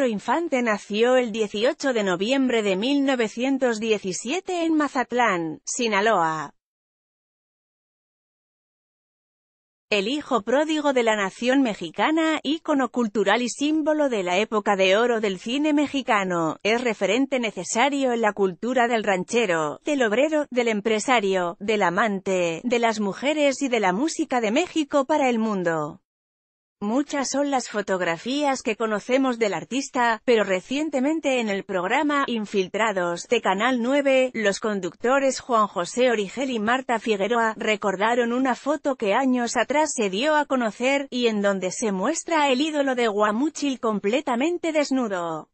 Pedro Infante nació el 18 de noviembre de 1917 en Mazatlán, Sinaloa. El hijo pródigo de la nación mexicana, ícono cultural y símbolo de la época de oro del cine mexicano, es referente necesario en la cultura del ranchero, del obrero, del empresario, del amante, de las mujeres y de la música de México para el mundo. Muchas son las fotografías que conocemos del artista, pero recientemente en el programa Infiltrados de Canal 9, los conductores Juan José Origel y Marta Figueroa recordaron una foto que años atrás se dio a conocer, y en donde se muestra el ídolo de Guamúchil completamente desnudo.